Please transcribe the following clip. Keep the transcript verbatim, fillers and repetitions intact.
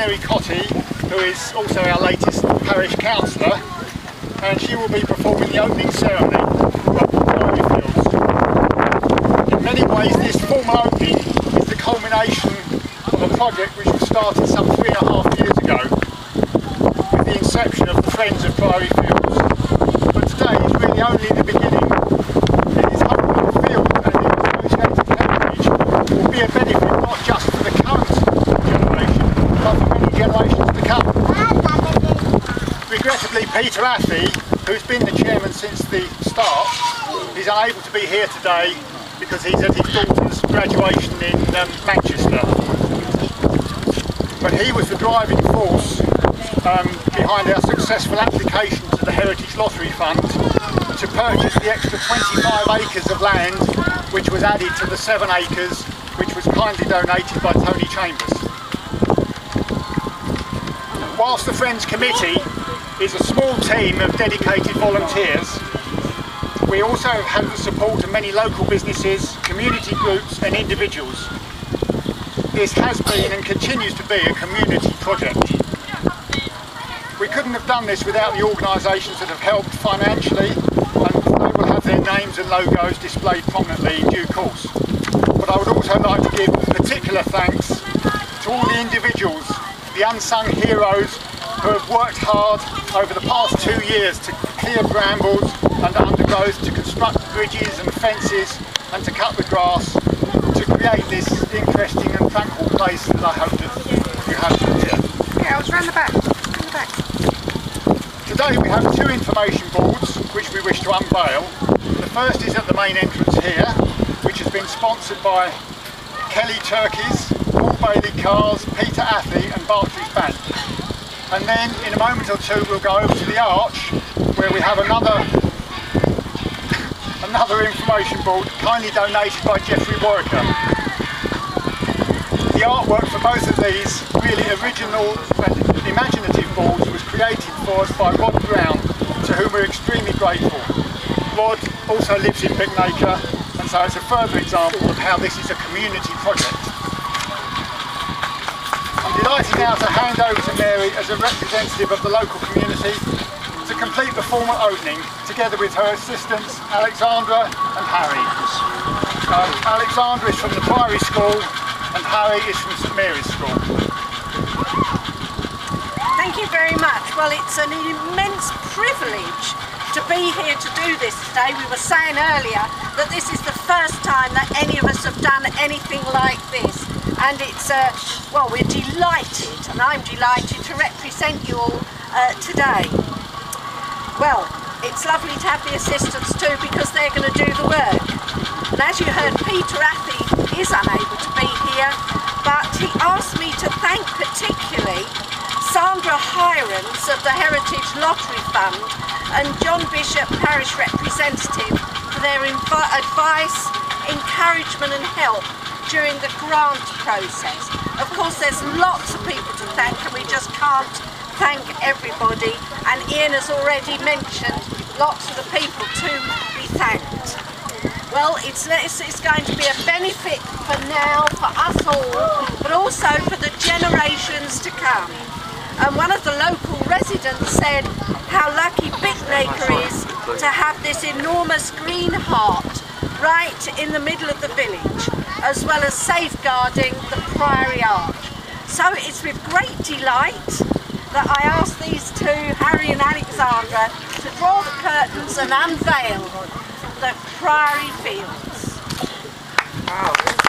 Mary Cottee, who is also our latest parish councillor, and she will be performing the opening ceremony of the Priory Fields. In many ways, this formal opening is the culmination of a project which was started some three and a half years ago with the inception of the Friends of Priory Fields. But today is really only the beginning. It is hoped that the field and the associated heritage will be a benefit not just for the current generation, but for many generations to come. Regrettably, Peter Athley, who's been the chairman since the start, is unable to be here today because he's at his daughter's graduation in um, Manchester. But he was the driving force um, behind our successful application to the Heritage Lottery Fund to purchase the extra twenty-five acres of land which was added to the seven acres which was kindly donated by Tony Chambers. Whilst the Friends Committee is a small team of dedicated volunteers, we also have had the support of many local businesses, community groups and individuals. This has been and continues to be a community project. We couldn't have done this without the organisations that have helped financially, and they will have their names and logos displayed prominently in due course. But I would also like to give particular thanks to all the individuals, the unsung heroes who have worked hard over the past two years to clear brambles and undergrowth, to construct bridges and fences and to cut the grass, to create this interesting and tranquil place that I hope that you have here. Yeah, I was round the back, round the back. Today we have two information boards which we wish to unveil. The first is at the main entrance here, which has been sponsored by Kelly Turkeys, Paul Bailey Cars, Peter Athley and Bartridge Band. And then in a moment or two we'll go over to the Arch, where we have another another information board kindly donated by Geoffrey Borica. The artwork for both of these really original and imaginative boards was created for us by Rod Brown, to whom we're extremely grateful. Rod also lives in Bicknacre, and so it's a further example of how this is a community project. I'm delighted now to hand over to Mary as a representative of the local community to complete the formal opening, together with her assistants Alexandra and Harry. Um, Alexandra is from the Priory School and Harry is from Saint Mary's School. Thank you very much. Well, it's an immense privilege to be here to do this today. We were saying earlier that this is the first time that any of us have done anything like this, and it's, uh, well, we're delighted, and I'm delighted to represent you all uh, today. Well, it's lovely to have the assistants too, because they're going to do the work. And as you heard, Peter Athley is unable to be here, but he asked me to thank particularly Sandra Hirons of the Heritage Lottery Fund and John Bishop, Parish Representative, for their advice, encouragement and help during the grant process. Of course, there's lots of people to thank, and we just can't thank everybody, and Ian has already mentioned lots of the people to be thanked. Well, it's, it's going to be a benefit for now, for us all, but also for the generations to come. And one of the local residents said how lucky Bicknacre is to have this enormous green heart right in the middle of the village, as well as safeguarding the Priory Arch. So it's with great delight that I asked these two, Harry and Alexandra, to draw the curtains and unveil the Priory Fields. Wow.